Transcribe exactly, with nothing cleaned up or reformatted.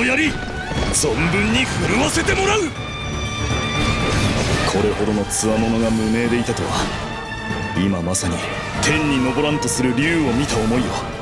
の槍存分に振るわせてもらう。これほどの強者が無名でいたとは、今まさに天に昇らんとする竜を見た思いよ。